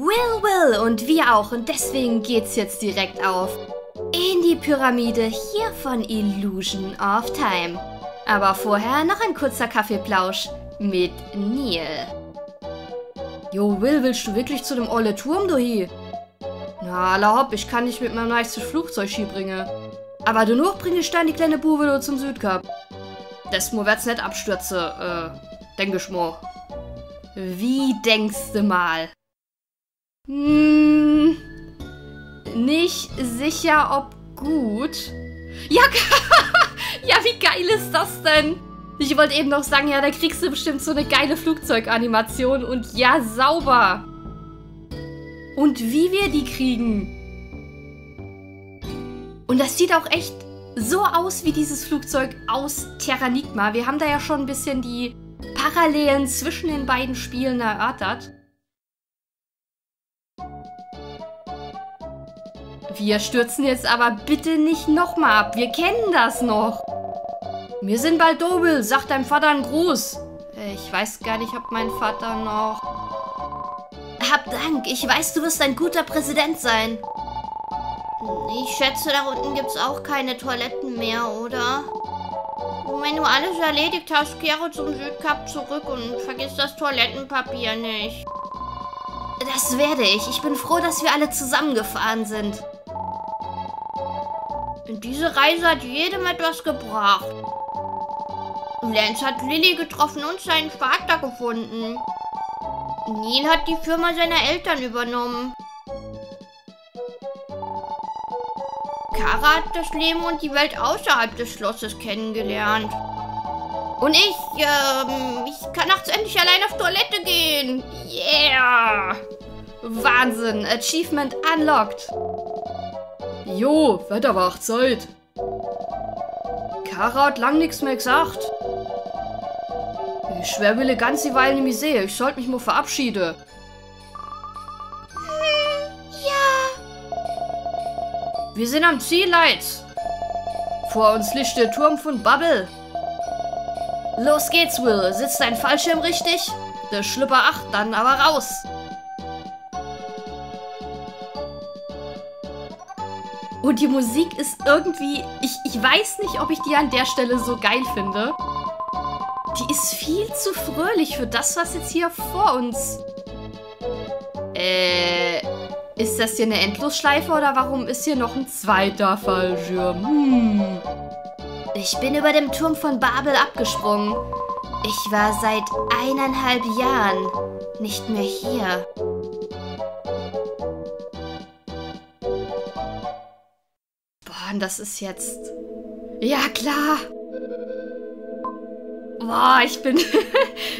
Will und wir auch. Und deswegen geht's jetzt direkt auf in die Pyramide hier von Illusion of Time. Aber vorher noch ein kurzer Kaffeeplausch mit Neil. Jo, Will, willst du wirklich zu dem olle Turm, du hier? Na, la hopp, ich kann dich mit meinem nächsten Flugzeug hier bringen. Aber du noch bringst dann die kleine Bube zum Südkap. Das mo wird's nicht abstürze, denk ich mo. Wie denkst du mal? Hm, nicht sicher, ob gut. Ja, ja, wie geil ist das denn? Ich wollte eben noch sagen, ja, da kriegst du bestimmt so eine geile Flugzeuganimation. Und ja, sauber. Und wie wir die kriegen. Und das sieht auch echt so aus wie dieses Flugzeug aus Terranigma. Wir haben da ja schon ein bisschen die Parallelen zwischen den beiden Spielen erörtert. Wir stürzen jetzt aber bitte nicht nochmal ab. Wir kennen das noch. Wir sind bald Dobel. Sag deinem Vater einen Gruß. Ich weiß gar nicht, ob mein Vater noch... Hab Dank. Ich weiß, du wirst ein guter Präsident sein. Ich schätze, da unten gibt's auch keine Toiletten mehr, oder? Und wenn du alles erledigt hast, kehre zum Südkap zurück und vergiss das Toilettenpapier nicht. Das werde ich. Ich bin froh, dass wir alle zusammengefahren sind. Diese Reise hat jedem etwas gebracht. Lance hat Lilly getroffen und seinen Vater gefunden. Neil hat die Firma seiner Eltern übernommen. Kara hat das Leben und die Welt außerhalb des Schlosses kennengelernt. Und ich kann nachts endlich allein auf Toilette gehen. Yeah! Wahnsinn! Achievement unlocked! Jo, Wetter war auch Zeit. Kara hat lang nichts mehr gesagt. Ich schwerwille ganz die Weile in die Misere. Ich sollte mich mal verabschieden. Ja. Wir sind am Ziel, Leute. Vor uns liegt der Turm von Babel. Los geht's, Will. Sitzt dein Fallschirm richtig? Der Schlüpper 8, dann aber raus. Und die Musik ist irgendwie... Ich weiß nicht, ob ich die an der Stelle so geil finde. Die ist viel zu fröhlich für das, was jetzt hier vor uns... Ist das hier eine Endlosschleife oder warum ist hier noch ein zweiter Fallschirm? Hm. Ich bin über dem Turm von Babel abgesprungen. Ich war seit 1,5 Jahren nicht mehr hier. Das ist jetzt... Ja, klar. Boah, ich bin...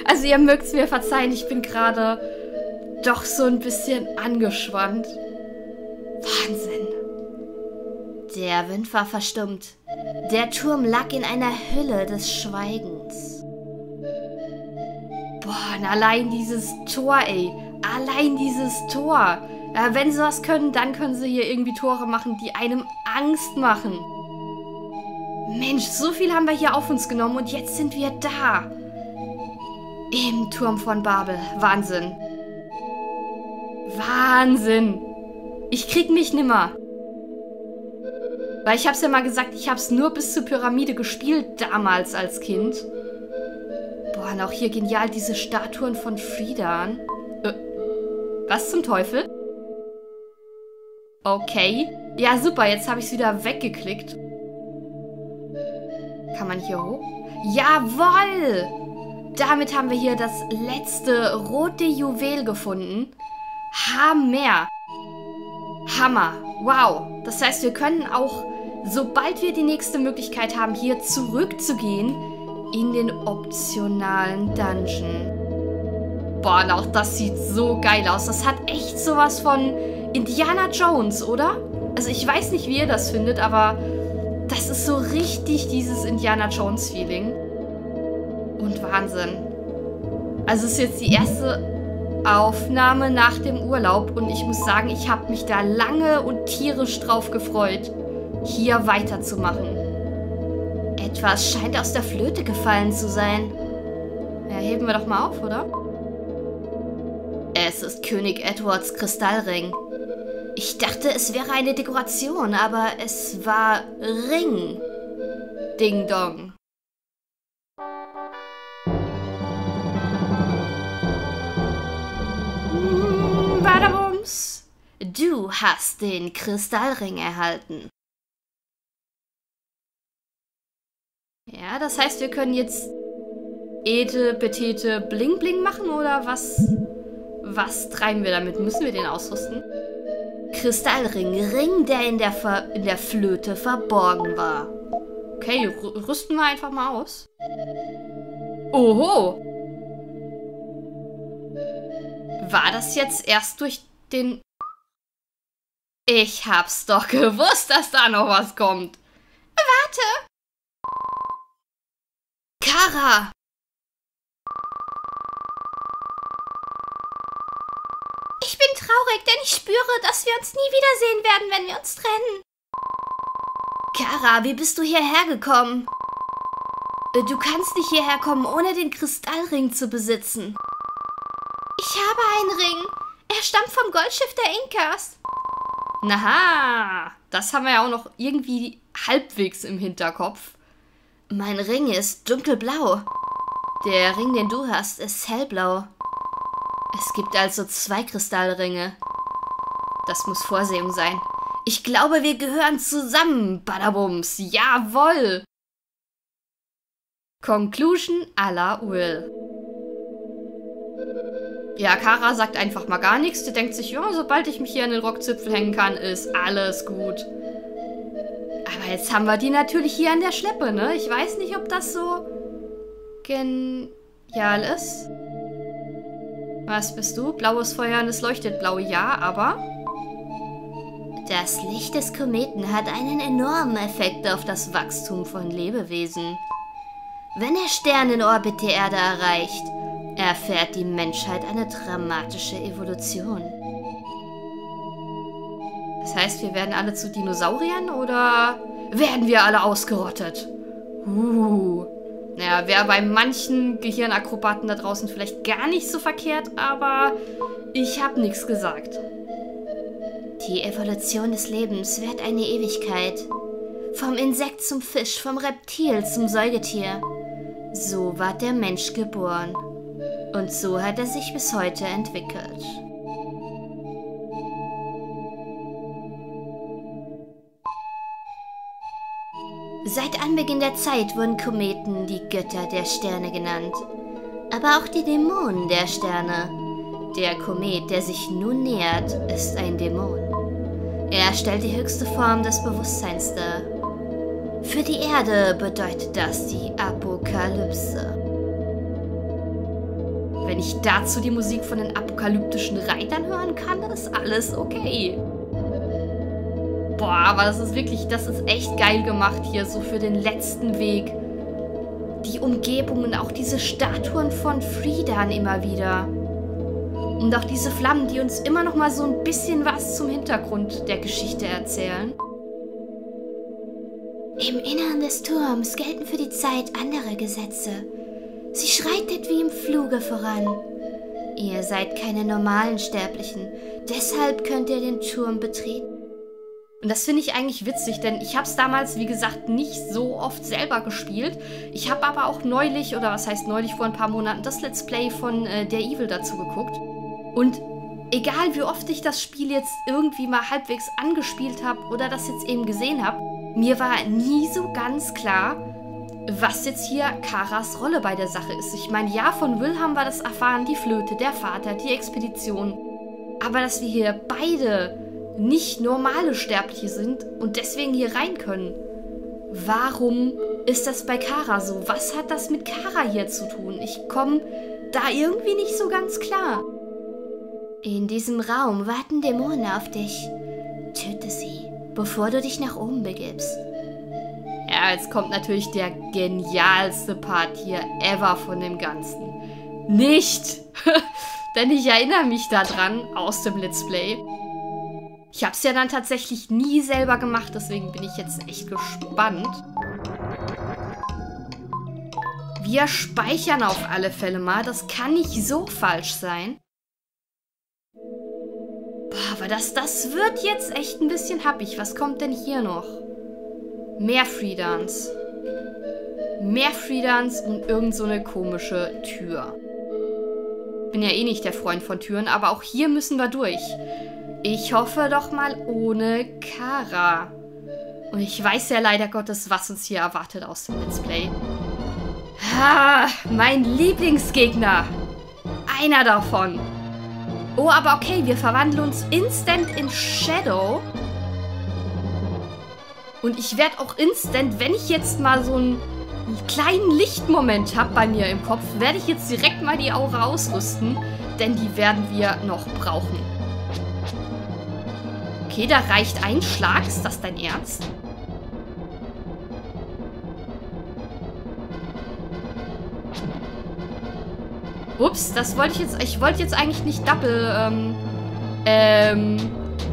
Also ihr mögt es mir verzeihen, ich bin gerade doch so ein bisschen angespannt. Wahnsinn. Der Wind war verstummt. Der Turm lag in einer Hülle des Schweigens. Boah, und allein dieses Tor, ey. Allein dieses Tor. Ja, wenn sie was können, dann können sie hier irgendwie Tore machen, die einem Angst machen. Mensch, so viel haben wir hier auf uns genommen und jetzt sind wir da. Im Turm von Babel. Wahnsinn. Wahnsinn. Ich krieg mich nimmer. Weil ich hab's ja mal gesagt, ich hab's nur bis zur Pyramide gespielt, damals als Kind. Boah, und auch hier genial diese Statuen von Freedan. Was zum Teufel? Okay. Ja, super. Jetzt habe ich es wieder weggeklickt. Kann man hier hoch? Jawoll! Damit haben wir hier das letzte rote Juwel gefunden. Hammer! Hammer! Wow! Das heißt, wir können auch, sobald wir die nächste Möglichkeit haben, hier zurückzugehen, in den optionalen Dungeon. Boah, und auch das sieht so geil aus. Das hat echt sowas von Indiana Jones, oder? Also ich weiß nicht, wie ihr das findet, aber das ist so richtig dieses Indiana Jones-Feeling. Und Wahnsinn. Also es ist jetzt die erste Aufnahme nach dem Urlaub und ich muss sagen, ich habe mich da lange und tierisch drauf gefreut, hier weiterzumachen. Etwas scheint aus der Flöte gefallen zu sein. Ja, heben wir doch mal auf, oder? Es ist König Edwards Kristallring. Ich dachte, es wäre eine Dekoration, aber es war Ring. Ding Dong. Badabums. Du hast den Kristallring erhalten. Ja, das heißt, wir können jetzt Ete, Petete, Bling Bling machen, oder was? Was treiben wir damit? Müssen wir den ausrüsten? Kristallring, Ring, der in der Flöte verborgen war. Okay, rüsten wir einfach mal aus. Oho! War das jetzt erst durch den... Ich hab's doch gewusst, dass da noch was kommt. Warte! Kara! Ich bin traurig, denn ich spüre, dass wir uns nie wiedersehen werden, wenn wir uns trennen. Kara, wie bist du hierher gekommen? Du kannst nicht hierher kommen, ohne den Kristallring zu besitzen. Ich habe einen Ring. Er stammt vom Goldschiff der Inkas. Naha, das haben wir ja auch noch irgendwie halbwegs im Hinterkopf. Mein Ring ist dunkelblau. Der Ring, den du hast, ist hellblau. Es gibt also zwei Kristallringe. Das muss Vorsehung sein. Ich glaube, wir gehören zusammen, Badabums. Jawoll! Conclusion à la Will. Ja, Kara sagt einfach mal gar nichts. Die denkt sich, ja, sobald ich mich hier an den Rockzipfel hängen kann, ist alles gut. Aber jetzt haben wir die natürlich hier an der Schleppe, ne? Ich weiß nicht, ob das so genial ist. Was bist du? Blaues Feuer und es leuchtet blau, ja, aber... Das Licht des Kometen hat einen enormen Effekt auf das Wachstum von Lebewesen. Wenn der Stern in Orbit die Erde erreicht, erfährt die Menschheit eine dramatische Evolution. Das heißt, wir werden alle zu Dinosauriern oder werden wir alle ausgerottet? Naja, wäre bei manchen Gehirnakrobaten da draußen vielleicht gar nicht so verkehrt, aber ich habe nichts gesagt. Die Evolution des Lebens währt eine Ewigkeit. Vom Insekt zum Fisch, vom Reptil zum Säugetier. So ward der Mensch geboren. Und so hat er sich bis heute entwickelt. Seit Anbeginn der Zeit wurden Kometen die Götter der Sterne genannt, aber auch die Dämonen der Sterne. Der Komet, der sich nun nähert, ist ein Dämon. Er stellt die höchste Form des Bewusstseins dar. Für die Erde bedeutet das die Apokalypse. Wenn ich dazu die Musik von den apokalyptischen Reitern hören kann, ist alles okay. Boah, aber das ist wirklich, das ist echt geil gemacht hier, so für den letzten Weg. Die Umgebung und auch diese Statuen von Freedan immer wieder. Und auch diese Flammen, die uns immer noch mal so ein bisschen was zum Hintergrund der Geschichte erzählen. Im Inneren des Turms gelten für die Zeit andere Gesetze. Sie schreitet wie im Fluge voran. Ihr seid keine normalen Sterblichen, deshalb könnt ihr den Turm betreten. Und das finde ich eigentlich witzig, denn ich habe es damals, wie gesagt, nicht so oft selber gespielt. Ich habe aber auch neulich, oder was heißt neulich, vor ein paar Monaten, das Let's Play von DareEvil dazu geguckt. Und egal, wie oft ich das Spiel jetzt irgendwie mal halbwegs angespielt habe oder das jetzt eben gesehen habe, mir war nie so ganz klar, was jetzt hier Karas Rolle bei der Sache ist. Ich meine, ja, von Will haben wir das erfahren, die Flöte, der Vater, die Expedition. Aber dass wir hier beide... nicht normale Sterbliche sind und deswegen hier rein können. Warum ist das bei Kara so? Was hat das mit Kara hier zu tun? Ich komme da irgendwie nicht so ganz klar. In diesem Raum warten Dämonen auf dich. Töte sie, bevor du dich nach oben begibst. Ja, jetzt kommt natürlich der genialste Part hier ever von dem Ganzen. Nicht! Denn ich erinnere mich daran aus dem Let's Play. Ich habe es ja dann tatsächlich nie selber gemacht, deswegen bin ich jetzt echt gespannt. Wir speichern auf alle Fälle mal, das kann nicht so falsch sein. Aber das wird jetzt echt ein bisschen happig. Was kommt denn hier noch? Mehr Freedans. Mehr Freedans und irgend so eine komische Tür. Bin ja eh nicht der Freund von Türen, aber auch hier müssen wir durch. Ich hoffe doch mal ohne Kara. Und ich weiß ja leider Gottes, was uns hier erwartet aus dem Let's Play. Ha, mein Lieblingsgegner. Einer davon. Oh, aber okay, wir verwandeln uns instant in Shadow. Und ich werde auch instant, wenn ich jetzt mal so einen kleinen Lichtmoment habe bei mir im Kopf, werde ich jetzt direkt mal die Aura ausrüsten, denn die werden wir noch brauchen. Okay, da reicht ein Schlag. Ist das dein Ernst? Ups, das wollte ich jetzt... Ich wollte jetzt eigentlich nicht doppel...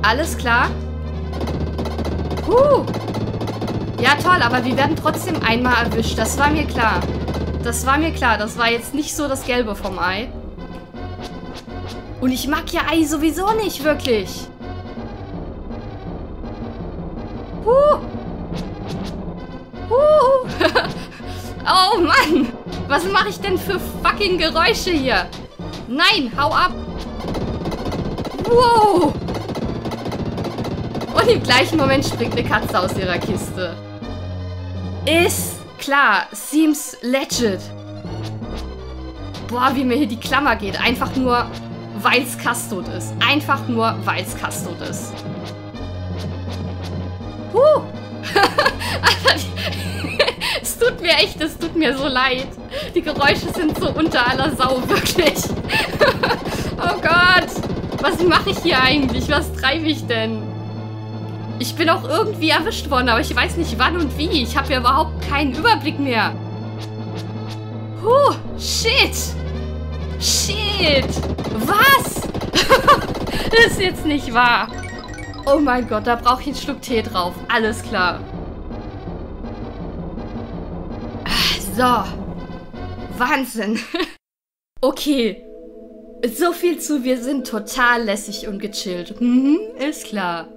Alles klar. Ja, toll, aber wir werden trotzdem einmal erwischt. Das war mir klar. Das war mir klar. Das war jetzt nicht so das Gelbe vom Ei. Und ich mag ja Ei sowieso nicht, wirklich. Oh, Mann. Was mache ich denn für fucking Geräusche hier? Nein, hau ab. Wow. Und im gleichen Moment springt eine Katze aus ihrer Kiste. Ist klar. Seems legit. Boah, wie mir hier die Klammer geht. Einfach nur, weil es Castoth ist. Einfach nur, weil es Castoth ist. Es tut mir echt, es tut mir so leid. Die Geräusche sind so unter aller Sau, wirklich. Oh Gott. Was mache ich hier eigentlich? Was treibe ich denn? Ich bin auch irgendwie erwischt worden, aber ich weiß nicht wann und wie. Ich habe ja überhaupt keinen Überblick mehr. Shit. Shit. Was? Das ist jetzt nicht wahr. Oh mein Gott, da brauche ich einen Schluck Tee drauf. Alles klar. So. Wahnsinn. Okay. So viel zu, wir sind total lässig und gechillt. Mhm, ist klar.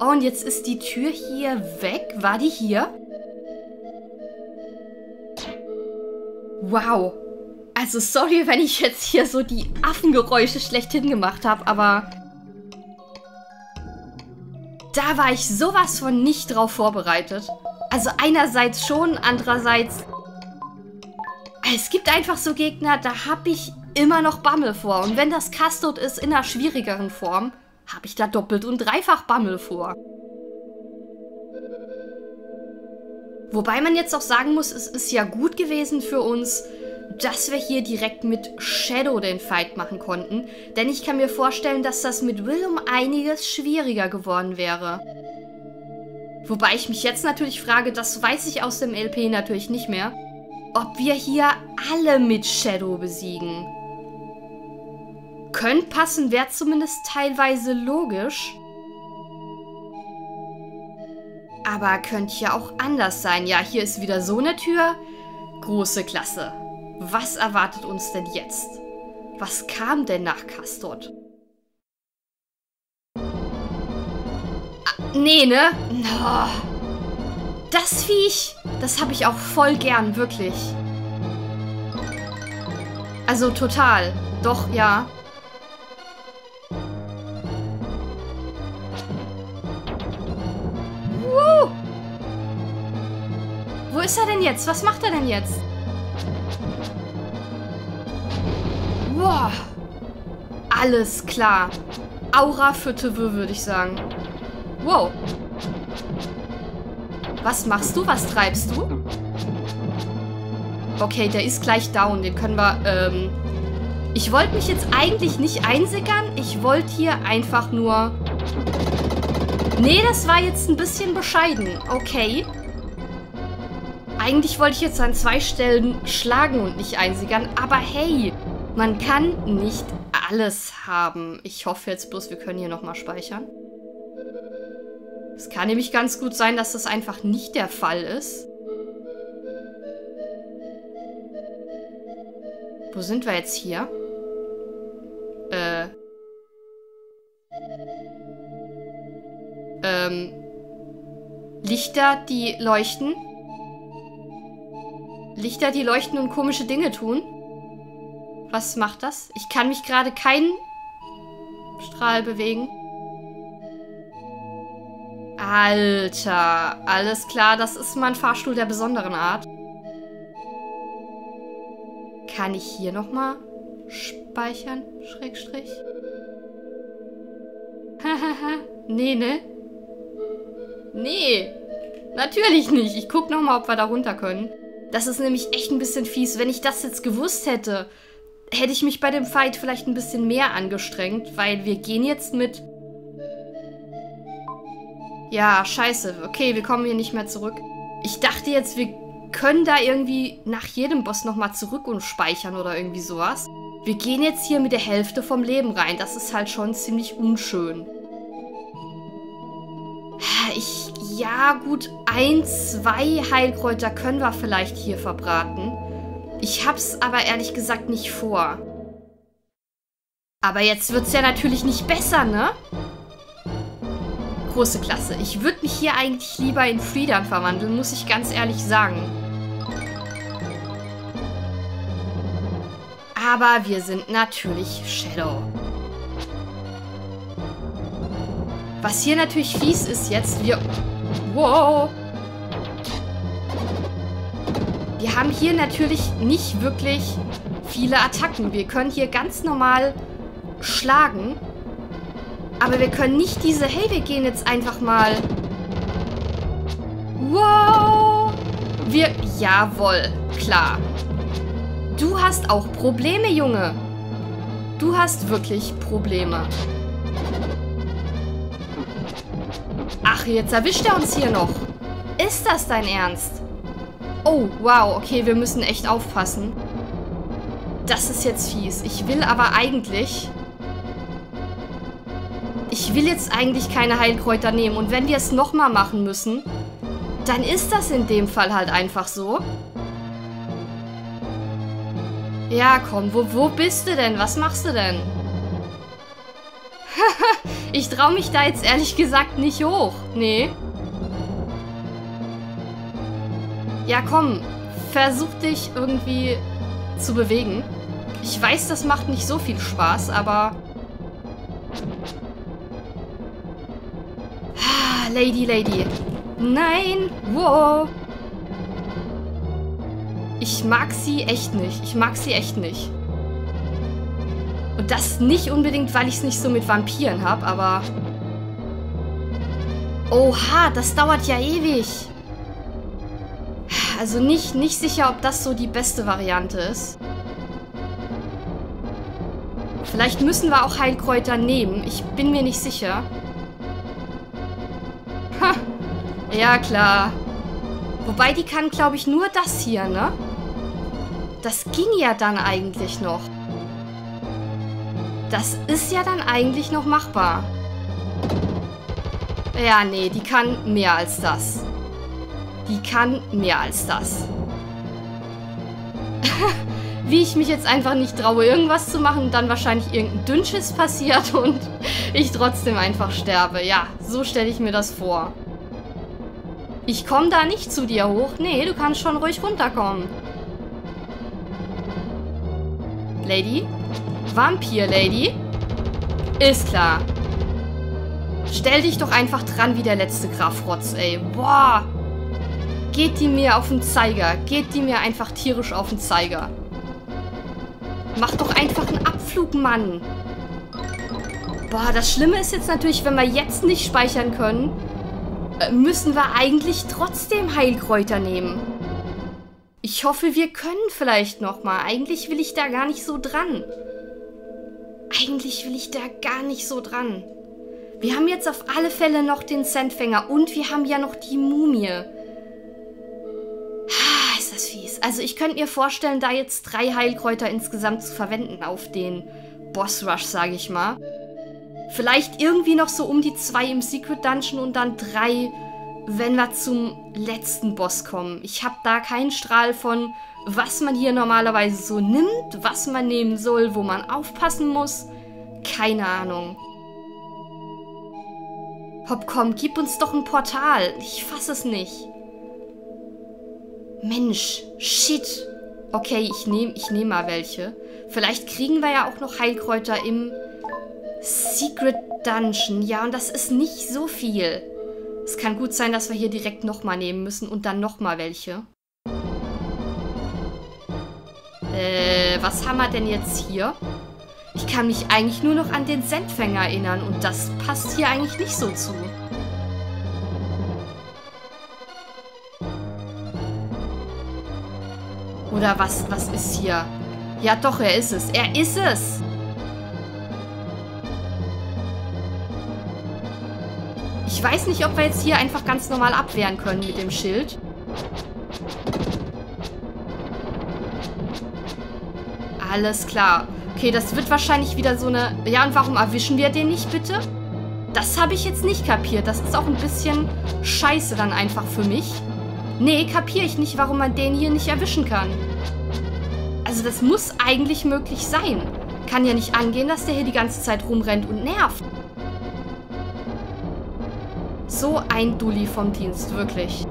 Oh, und jetzt ist die Tür hier weg. War die hier? Wow. Also sorry, wenn ich jetzt hier so die Affengeräusche schlechthin gemacht habe, aber... Da war ich sowas von nicht drauf vorbereitet. Also einerseits schon, andererseits... Es gibt einfach so Gegner, da habe ich immer noch Bammel vor. Und wenn das Castoth ist in einer schwierigeren Form, habe ich da doppelt und dreifach Bammel vor. Wobei man jetzt auch sagen muss, es ist ja gut gewesen für uns, dass wir hier direkt mit Shadow den Fight machen konnten. Denn ich kann mir vorstellen, dass das mit Will um einiges schwieriger geworden wäre. Wobei ich mich jetzt natürlich frage, das weiß ich aus dem LP natürlich nicht mehr, ob wir hier alle mit Shadow besiegen. Könnte passen, wäre zumindest teilweise logisch. Aber könnte ja auch anders sein. Ja, hier ist wieder so eine Tür. Große Klasse. Was erwartet uns denn jetzt? Was kam denn nach Castoth? Nee, ne? Oh. Das Viech, das habe ich auch voll gern, wirklich. Also total. Doch, ja. Wo ist er denn jetzt? Was macht er denn jetzt? Boah. Alles klar. Aura für Tevö, würde ich sagen. Wow. Was machst du? Was treibst du? Okay, der ist gleich down. Den können wir... Ich wollte mich jetzt eigentlich nicht einsickern. Ich wollte hier einfach nur... Nee, das war jetzt ein bisschen bescheiden. Okay. Eigentlich wollte ich jetzt an zwei Stellen schlagen und nicht einsickern. Aber hey... Man kann nicht alles haben. Ich hoffe jetzt bloß, wir können hier nochmal speichern. Es kann nämlich ganz gut sein, dass das einfach nicht der Fall ist. Wo sind wir jetzt hier? Lichter, die leuchten. Lichter, die leuchten und komische Dinge tun. Was macht das? Ich kann mich gerade keinen Strahl bewegen. Alter, alles klar, das ist mein Fahrstuhl der besonderen Art. Kann ich hier nochmal speichern? Schrägstrich. Hahaha. Nee, ne? Nee. Natürlich nicht. Ich guck nochmal, ob wir da runter können. Das ist nämlich echt ein bisschen fies. Wenn ich das jetzt gewusst hätte, hätte ich mich bei dem Fight vielleicht ein bisschen mehr angestrengt, weil wir gehen jetzt mit... Ja, scheiße. Okay, wir kommen hier nicht mehr zurück. Ich dachte jetzt, wir können da irgendwie nach jedem Boss nochmal zurück und speichern oder irgendwie sowas. Wir gehen jetzt hier mit der Hälfte vom Leben rein. Das ist halt schon ziemlich unschön. Ja, gut, 1, 2 Heilkräuter können wir vielleicht hier verbraten. Ich hab's aber ehrlich gesagt nicht vor. Aber jetzt wird's ja natürlich nicht besser, ne? Große Klasse. Ich würde mich hier eigentlich lieber in Freedan verwandeln, muss ich ganz ehrlich sagen. Aber wir sind natürlich Shadow. Was hier natürlich fies ist jetzt, wow! Wir haben hier natürlich nicht wirklich viele Attacken. Wir können hier ganz normal schlagen. Aber wir können nicht diese... Hey, wir gehen jetzt einfach mal... Wow! Jawohl, klar. Du hast auch Probleme, Junge. Du hast wirklich Probleme. Ach, jetzt erwischt er uns hier noch. Ist das dein Ernst? Oh, wow, okay, wir müssen echt aufpassen. Das ist jetzt fies. Ich will jetzt eigentlich keine Heilkräuter nehmen. Und wenn wir es nochmal machen müssen, dann ist das in dem Fall halt einfach so. Ja, komm, wo bist du denn? Was machst du denn? Haha. Ich traue mich da jetzt ehrlich gesagt nicht hoch. Nee. Ja, komm. Versuch dich irgendwie zu bewegen. Ich weiß, das macht nicht so viel Spaß, aber... Lady. Nein. Wow. Ich mag sie echt nicht. Und das nicht unbedingt, weil ich es nicht so mit Vampiren habe, aber... Oha, das dauert ja ewig. Also nicht sicher, ob das so die beste Variante ist. Vielleicht müssen wir auch Heilkräuter nehmen. Ich bin mir nicht sicher. Ha, ja klar. Wobei, die kann, glaube ich, nur das hier, ne? Das ging ja dann eigentlich noch. Das ist ja dann eigentlich noch machbar. Ja, nee, die kann mehr als das. Wie ich mich jetzt einfach nicht traue, irgendwas zu machen, dann wahrscheinlich irgendein Dünnschiss passiert und ich trotzdem einfach sterbe. Ja, so stelle ich mir das vor. Ich komme da nicht zu dir hoch. Nee, du kannst schon ruhig runterkommen. Lady? Vampir-Lady? Ist klar. Stell dich doch einfach dran wie der letzte Grafrotz, ey. Boah. Geht die mir auf den Zeiger. Geht die mir einfach tierisch auf den Zeiger. Mach doch einfach einen Abflug, Mann. Boah, das Schlimme ist jetzt natürlich, wenn wir jetzt nicht speichern können, müssen wir eigentlich trotzdem Heilkräuter nehmen. Ich hoffe, wir können vielleicht nochmal. Eigentlich will ich da gar nicht so dran. Wir haben jetzt auf alle Fälle noch den Sandfänger und wir haben ja noch die Mumie. Ist das fies. Also ich könnte mir vorstellen, da jetzt 3 Heilkräuter insgesamt zu verwenden auf den Boss Rush, sage ich mal. Vielleicht irgendwie noch so um die 2 im Secret Dungeon und dann 3, wenn wir zum letzten Boss kommen. Ich habe da keinen Strahl von... Was man hier normalerweise so nimmt, was man nehmen soll, wo man aufpassen muss. Keine Ahnung. Popcorn, gib uns doch ein Portal. Ich fasse es nicht. Mensch, shit. Okay, ich nehm mal welche. Vielleicht kriegen wir ja auch noch Heilkräuter im Secret Dungeon. Ja, und das ist nicht so viel. Es kann gut sein, dass wir hier direkt nochmal nehmen müssen und dann nochmal welche. Was haben wir denn jetzt hier? Ich kann mich eigentlich nur noch an den Sendfänger erinnern und das passt hier eigentlich nicht so zu. Oder was ist hier? Ja doch, er ist es. Er ist es! Ich weiß nicht, ob wir jetzt hier einfach ganz normal abwehren können mit dem Schild. Alles klar. Okay, das wird wahrscheinlich wieder so eine... Ja, und warum erwischen wir den nicht, bitte? Das habe ich jetzt nicht kapiert. Das ist auch ein bisschen scheiße dann einfach für mich. Nee, kapiere ich nicht, warum man den hier nicht erwischen kann. Also das muss eigentlich möglich sein. Kann ja nicht angehen, dass der hier die ganze Zeit rumrennt und nervt. So ein Dulli vom Dienst, wirklich.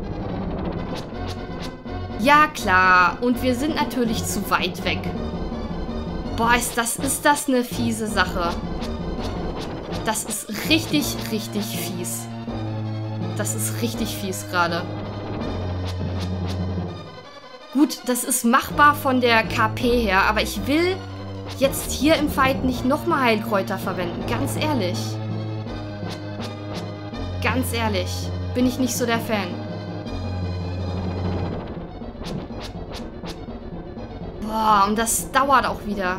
Ja, klar. Und wir sind natürlich zu weit weg. Boah, ist das eine fiese Sache. Das ist richtig, richtig fies. Das ist richtig fies gerade. Gut, das ist machbar von der KP her, aber ich will jetzt hier im Fight nicht nochmal Heilkräuter verwenden. Ganz ehrlich. Ganz ehrlich. Bin ich nicht so der Fan. Boah, und das dauert auch wieder.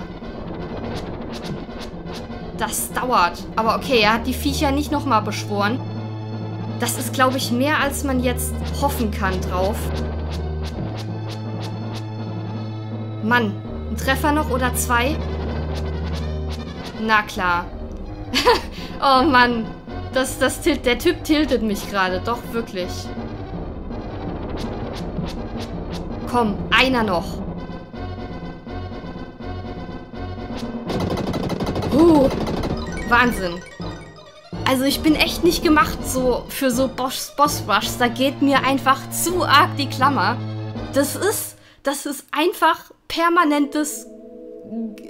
Das dauert. Aber okay, er hat die Viecher nicht nochmal beschworen. Das ist, glaube ich, mehr, als man jetzt hoffen kann drauf. Mann, ein Treffer noch oder zwei? Na klar. Oh Mann, der Typ tiltet mich gerade. Doch, wirklich. Komm, einer noch. Wahnsinn. Also ich bin echt nicht gemacht so für so Boss-Rushs. Da geht mir einfach zu arg die Klammer. Das ist einfach permanentes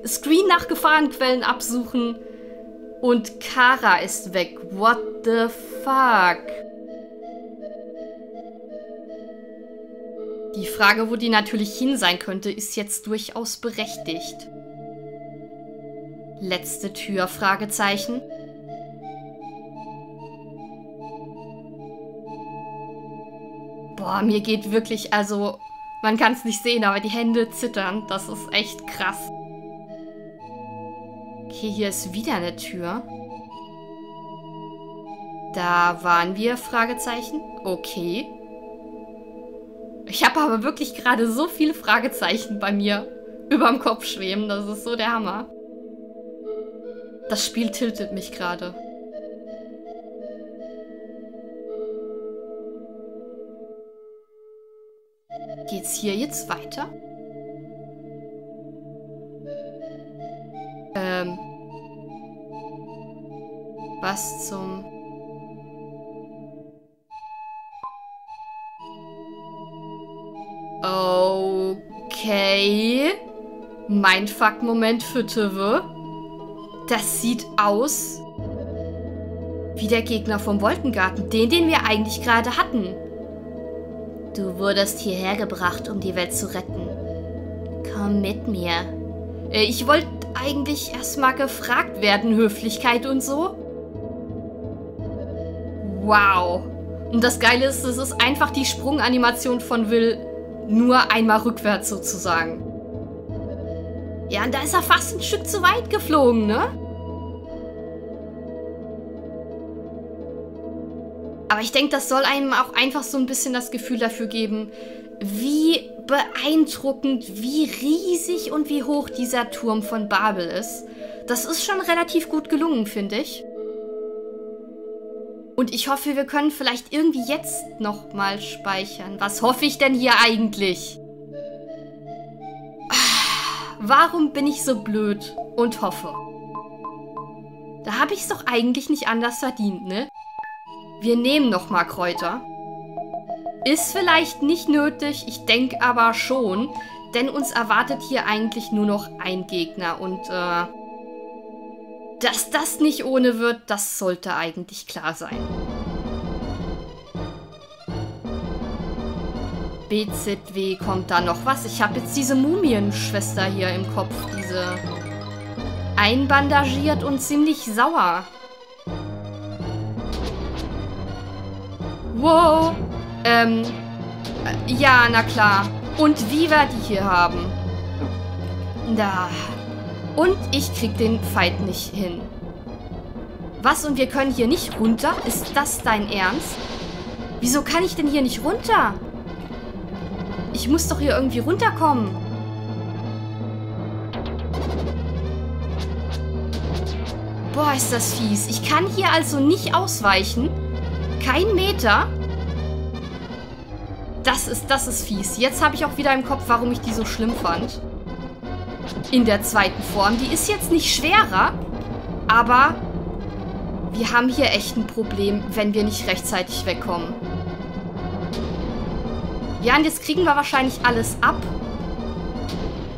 Screen nach Gefahrenquellen absuchen. Und Kara ist weg. What the fuck? Die Frage, wo die natürlich hin sein könnte, ist jetzt durchaus berechtigt. Letzte Tür, Fragezeichen. Boah, mir geht wirklich, also, man kann es nicht sehen, aber die Hände zittern. Das ist echt krass. Okay, hier ist wieder eine Tür. Da waren wir, Fragezeichen. Okay. Ich habe aber wirklich gerade so viele Fragezeichen bei mir überm Kopf schweben. Das ist so der Hammer. Das Spiel tiltet mich gerade. Geht's hier jetzt weiter? Was zum... Okay. Mindfuck-Moment für Töwe. Das sieht aus wie der Gegner vom Wolkengarten, den wir eigentlich gerade hatten. Du wurdest hierher gebracht, um die Welt zu retten. Komm mit mir. Ich wollte eigentlich erstmal gefragt werden, Höflichkeit und so. Wow. Und das Geile ist, es ist einfach die Sprunganimation von Will, nur einmal rückwärts sozusagen. Ja, und da ist er fast ein Stück zu weit geflogen, ne? Aber ich denke, das soll einem auch einfach so ein bisschen das Gefühl dafür geben, wie beeindruckend, wie riesig und wie hoch dieser Turm von Babel ist. Das ist schon relativ gut gelungen, finde ich. Und ich hoffe, wir können vielleicht irgendwie jetzt nochmal speichern. Was hoffe ich denn hier eigentlich? Warum bin ich so blöd und hoffe? Da habe ich es doch eigentlich nicht anders verdient, ne? Wir nehmen nochmal Kräuter. Ist vielleicht nicht nötig, ich denke aber schon, denn uns erwartet hier eigentlich nur noch ein Gegner und dass das nicht ohne wird, das sollte eigentlich klar sein. BZW kommt da noch was. Ich habe jetzt diese Mumienschwester hier im Kopf, diese einbandagiert und ziemlich sauer. Wow. Ja, na klar. Und wie wir die hier haben. Da. Und ich krieg den Fight nicht hin. Was? Und wir können hier nicht runter? Ist das dein Ernst? Wieso kann ich denn hier nicht runter? Ich muss doch hier irgendwie runterkommen. Boah, ist das fies. Ich kann hier also nicht ausweichen. Kein Meter. Das ist fies. Jetzt habe ich auch wieder im Kopf, warum ich die so schlimm fand. In der zweiten Form. Die ist jetzt nicht schwerer, aber wir haben hier echt ein Problem, wenn wir nicht rechtzeitig wegkommen. Ja, und jetzt kriegen wir wahrscheinlich alles ab,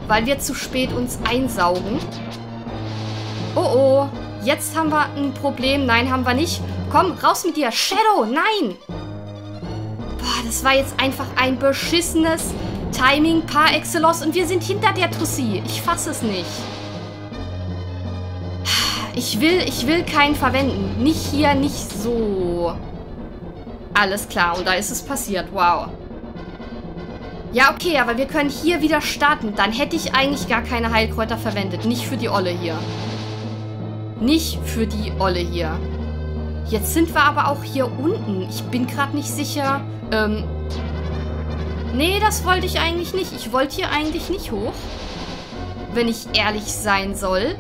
weil wir zu spät uns einsaugen. Oh, oh. Jetzt haben wir ein Problem. Nein, haben wir nicht. Komm, raus mit dir. Shadow, nein! Boah, das war jetzt einfach ein beschissenes Timing par excellence. Und wir sind hinter der Tussi. Ich fasse es nicht. Ich will keinen verwenden. Nicht hier, nicht so. Alles klar, und da ist es passiert. Wow. Ja, okay, aber wir können hier wieder starten. Dann hätte ich eigentlich gar keine Heilkräuter verwendet. Nicht für die Olle hier. Nicht für die Olle hier. Jetzt sind wir aber auch hier unten. Ich bin gerade nicht sicher. Nee, das wollte ich eigentlich nicht. Ich wollte hier eigentlich nicht hoch. Wenn ich ehrlich sein soll.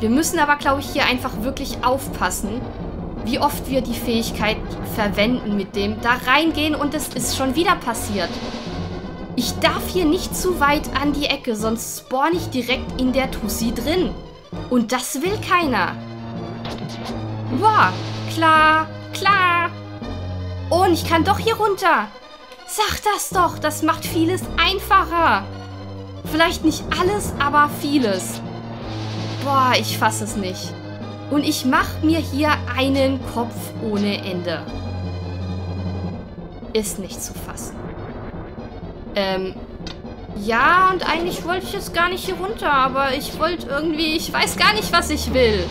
Wir müssen aber, glaube ich, hier einfach wirklich aufpassen, wie oft wir die Fähigkeit verwenden mit dem da reingehen. Und es ist schon wieder passiert. Ich darf hier nicht zu weit an die Ecke, sonst spawne ich direkt in der Tussi drin. Und das will keiner. Wow, klar, klar. Oh, und ich kann doch hier runter. Sag das doch, das macht vieles einfacher. Vielleicht nicht alles, aber vieles. Boah, ich fasse es nicht. Und ich mache mir hier einen Kopf ohne Ende. Ist nicht zu fassen. Ja, und eigentlich wollte ich jetzt gar nicht hier runter, aber ich wollte irgendwie... Ich weiß gar nicht, was ich will.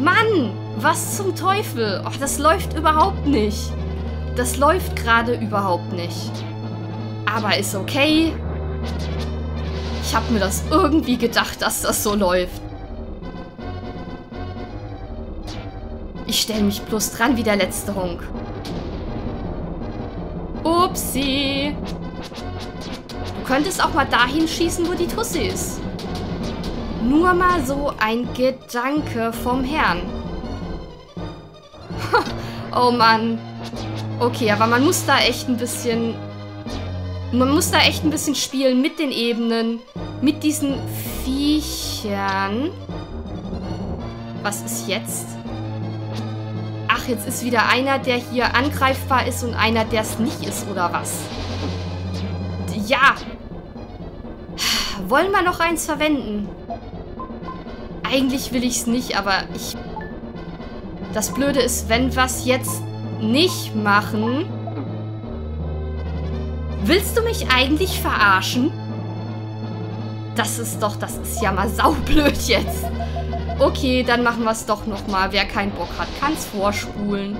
Mann, was zum Teufel? Och, das läuft überhaupt nicht. Das läuft gerade überhaupt nicht. Aber ist okay. Ich habe mir das irgendwie gedacht, dass das so läuft. Ich stelle mich bloß dran wie der letzte Honk. Upsi. Du könntest auch mal dahin schießen, wo die Tussi ist. Nur mal so ein Gedanke vom Herrn. Oh Mann. Okay, aber man muss da echt ein bisschen... Man muss da echt ein bisschen spielen mit den Ebenen, mit diesen Viechern. Was ist jetzt? Ach, jetzt ist wieder einer, der hier angreifbar ist und einer, der es nicht ist, oder was? Ja! Wollen wir noch eins verwenden? Eigentlich will ich es nicht, aber ich... Das Blöde ist, wenn wir es jetzt nicht machen... Willst du mich eigentlich verarschen? Das ist ja mal saublöd jetzt. Okay, dann machen wir es doch nochmal. Wer keinen Bock hat, kann es vorspulen.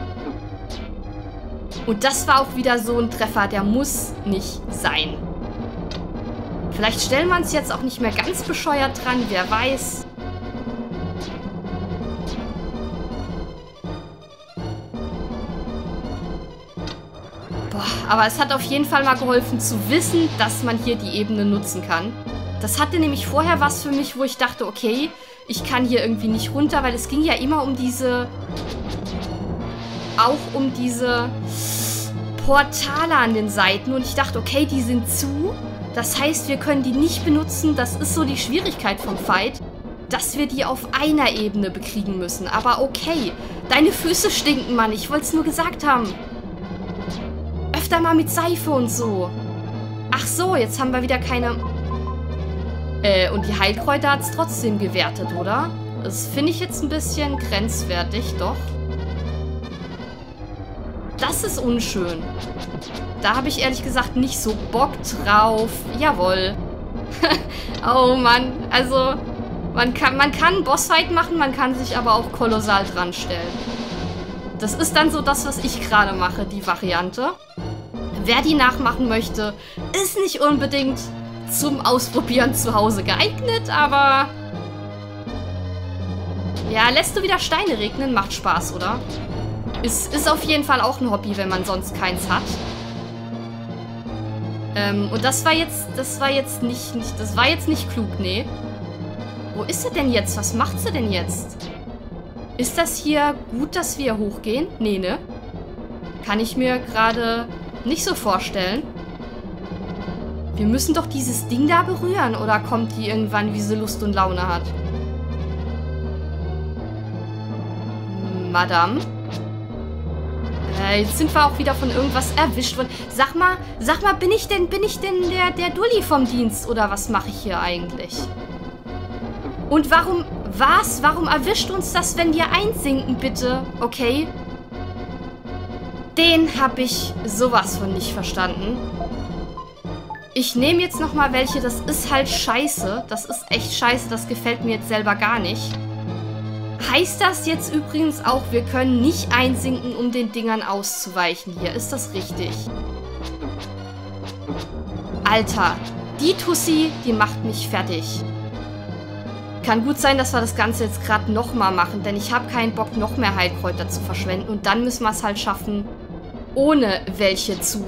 Und das war auch wieder so ein Treffer, der muss nicht sein. Vielleicht stellen wir uns jetzt auch nicht mehr ganz bescheuert dran, wer weiß. Boah, aber es hat auf jeden Fall mal geholfen zu wissen, dass man hier die Ebene nutzen kann. Das hatte nämlich vorher was für mich, wo ich dachte, okay, ich kann hier irgendwie nicht runter, weil es ging ja immer um diese... Auch um diese Portale an den Seiten. Und ich dachte, okay, die sind zu. Das heißt, wir können die nicht benutzen. Das ist so die Schwierigkeit vom Fight. dass wir die auf einer Ebene bekriegen müssen. Aber okay. Deine Füße stinken, Mann. Ich wollte es nur gesagt haben. Öfter mal mit Seife und so. Ach so, jetzt haben wir wieder keine... und die Heilkräuter hat es trotzdem gewertet, oder? Das finde ich jetzt ein bisschen grenzwertig, doch. Das ist unschön. Da habe ich ehrlich gesagt nicht so Bock drauf. Jawohl. Oh Mann, also... Man kann einen Bossfight machen, man kann sich aber auch kolossal dran stellen. Das ist dann so das, was ich gerade mache, die Variante. Wer die nachmachen möchte, ist nicht unbedingt zum Ausprobieren zu Hause geeignet, aber... Ja, lässt du wieder Steine regnen, macht Spaß, oder? Ist auf jeden Fall auch ein Hobby, wenn man sonst keins hat. Und das war jetzt nicht klug, nee. Wo ist sie denn jetzt? Was macht sie denn jetzt? Ist das hier gut, dass wir hochgehen? Nee, ne? Kann ich mir gerade nicht so vorstellen. Wir müssen doch dieses Ding da berühren. Oder kommt die irgendwann, wie sie Lust und Laune hat? Madame? Jetzt sind wir auch wieder von irgendwas erwischt worden. Sag mal, bin ich denn der Dulli vom Dienst? Oder was mache ich hier eigentlich? Und warum erwischt uns das, wenn wir einsinken, bitte? Okay. Den habe ich sowas von nicht verstanden. Ich nehme jetzt nochmal welche. Das ist halt scheiße. Das ist echt scheiße. Das gefällt mir jetzt selber gar nicht. Heißt das jetzt übrigens auch, wir können nicht einsinken, um den Dingern auszuweichen hier? Ist das richtig? Alter, die Tussi, die macht mich fertig. Kann gut sein, dass wir das Ganze jetzt gerade nochmal machen, denn ich habe keinen Bock, noch mehr Heilkräuter zu verschwenden. Und dann müssen wir es halt schaffen, ohne welche zu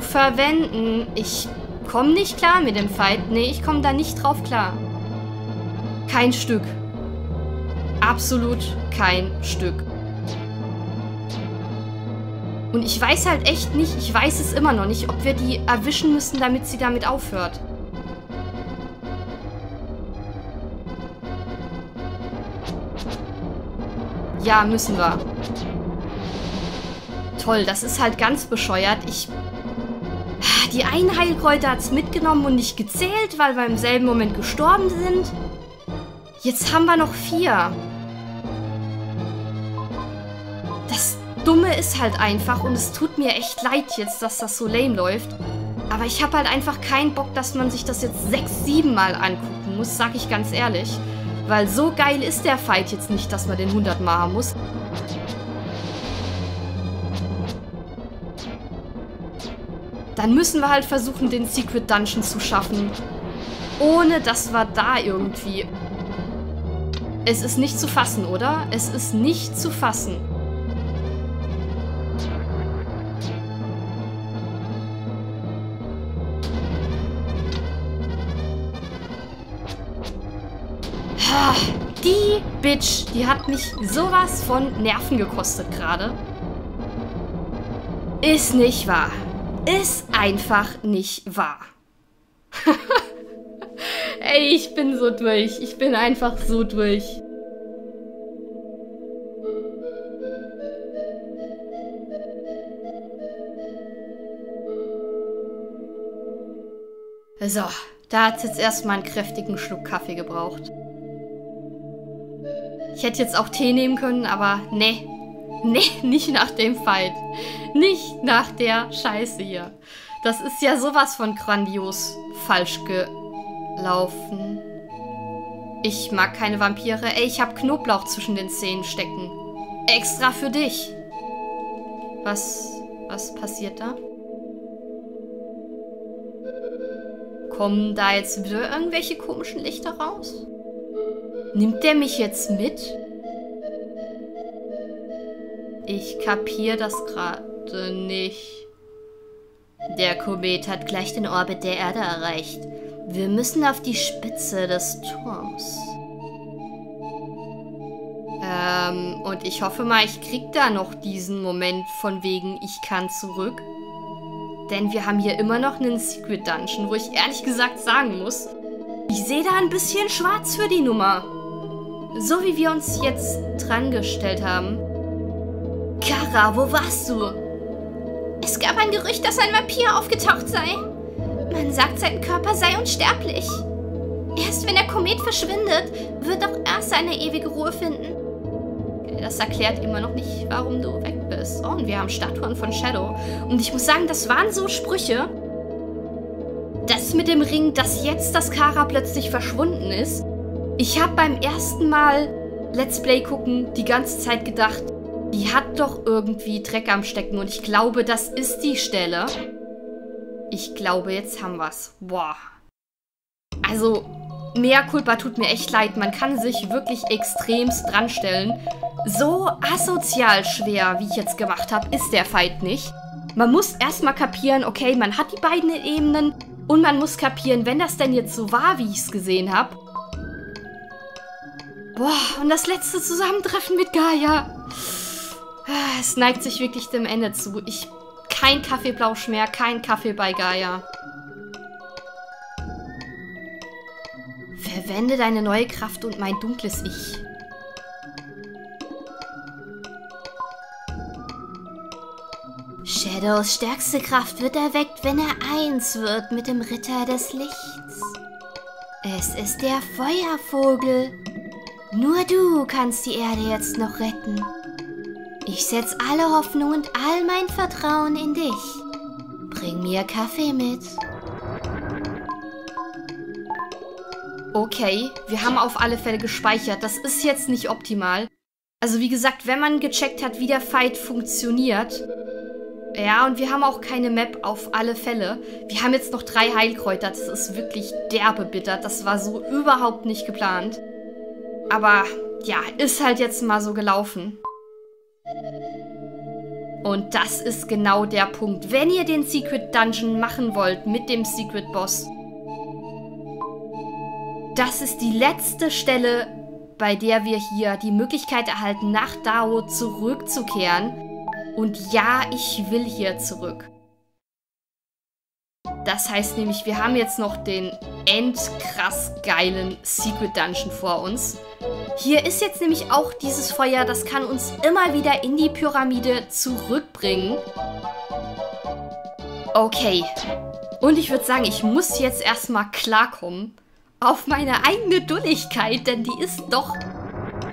verwenden. Ich komme nicht klar mit dem Fight. Nee, ich komme da nicht drauf klar. Kein Stück. Absolut kein Stück. Und ich weiß halt echt nicht, ich weiß es immer noch nicht, ob wir die erwischen müssen, damit sie damit aufhört. Ja, müssen wir. Toll, das ist halt ganz bescheuert. Die einen Heilkräuter hat es mitgenommen und nicht gezählt, weil wir im selben Moment gestorben sind. Jetzt haben wir noch 4. Das Dumme ist halt einfach und es tut mir echt leid jetzt, dass das so lame läuft. Aber ich habe halt einfach keinen Bock, dass man sich das jetzt 6-7 Mal angucken muss, sag ich ganz ehrlich. Weil so geil ist der Fight jetzt nicht, dass man den 100-mal haben muss. Dann müssen wir halt versuchen, den Secret Dungeon zu schaffen. Ohne, dass wir da irgendwie... Es ist nicht zu fassen, oder? Es ist nicht zu fassen. Die Bitch, die hat mich sowas von Nerven gekostet gerade. Ist nicht wahr. Ist einfach nicht wahr. Ey, ich bin so durch. Ich bin einfach so durch. So, da hat es jetzt erstmal einen kräftigen Schluck Kaffee gebraucht. Ich hätte jetzt auch Tee nehmen können, aber nee. Nee, nicht nach dem Fight. Nicht nach der Scheiße hier. Das ist ja sowas von grandios falsch gelaufen. Ich mag keine Vampire. Ey, ich habe Knoblauch zwischen den Zähnen stecken. Extra für dich. Was passiert da? Kommen da jetzt wieder irgendwelche komischen Lichter raus? Nimmt der mich jetzt mit? Ich kapiere das gerade nicht. Der Komet hat gleich den Orbit der Erde erreicht. Wir müssen auf die Spitze des Turms. Und ich hoffe mal, ich kriege da noch diesen Moment von wegen, ich kann zurück. Denn wir haben hier immer noch einen Secret Dungeon, wo ich ehrlich gesagt sagen muss, die Ich sehe da ein bisschen schwarz für die Nummer. So wie wir uns jetzt dran gestellt haben. Kara, wo warst du? Es gab ein Gerücht, dass ein Vampir aufgetaucht sei. Man sagt, sein Körper sei unsterblich. Erst wenn der Komet verschwindet, wird auch er seine ewige Ruhe finden. Das erklärt immer noch nicht, warum du weg bist. Oh, und wir haben Statuen von Shadow. Und ich muss sagen, das waren so Sprüche. Das mit dem Ring, dass jetzt das Kara plötzlich verschwunden ist. Ich habe beim ersten Mal Let's Play gucken die ganze Zeit gedacht, die hat doch irgendwie Dreck am Stecken. Und ich glaube, das ist die Stelle. Ich glaube, jetzt haben wir's. Boah. Also, mea culpa, tut mir echt leid. Man kann sich wirklich extremst dranstellen. So asozial schwer, wie ich jetzt gemacht habe, ist der Fight nicht. Man muss erstmal kapieren, okay, man hat die beiden Ebenen. Und man muss kapieren, wenn das denn jetzt so war, wie ich es gesehen habe. Boah, und das letzte Zusammentreffen mit Gaia. Es neigt sich wirklich dem Ende zu. Kein Kaffeeplausch mehr, kein Kaffee bei Gaia. Verwende deine neue Kraft und mein dunkles Ich. Shadows stärkste Kraft wird erweckt, wenn er eins wird mit dem Ritter des Lichts. Es ist der Feuervogel. Nur du kannst die Erde jetzt noch retten. Ich setze alle Hoffnung und all mein Vertrauen in dich. Bring mir Kaffee mit. Okay, wir haben auf alle Fälle gespeichert. Das ist jetzt nicht optimal. Also wie gesagt, wenn man gecheckt hat, wie der Fight funktioniert. Ja, und wir haben auch keine Map auf alle Fälle. Wir haben jetzt noch 3 Heilkräuter. Das ist wirklich derbe bitter. Das war so überhaupt nicht geplant. Aber ja, ist halt jetzt mal so gelaufen. Und das ist genau der Punkt. Wenn ihr den Secret Dungeon machen wollt mit dem Secret Boss, das ist die letzte Stelle, bei der wir hier die Möglichkeit erhalten, nach Dao zurückzukehren. Und ja, ich will hier zurück. Das heißt nämlich, wir haben jetzt noch den endkrass geilen Secret Dungeon vor uns. Hier ist jetzt nämlich auch dieses Feuer, das kann uns immer wieder in die Pyramide zurückbringen. Okay. Und ich würde sagen, ich muss jetzt erstmal klarkommen auf meine eigene Dulligkeit, denn die ist doch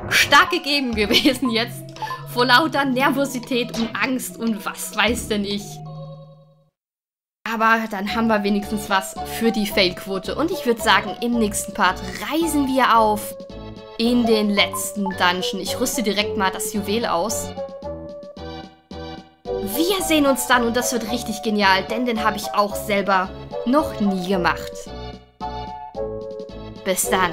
stark gegeben gewesen jetzt. Vor lauter Nervosität und Angst und was weiß denn ich. Aber dann haben wir wenigstens was für die Fail-Quote. Und ich würde sagen, im nächsten Part reisen wir auf in den letzten Dungeon. Ich rüste direkt mal das Juwel aus. Wir sehen uns dann und das wird richtig genial, denn den habe ich auch selber noch nie gemacht. Bis dann.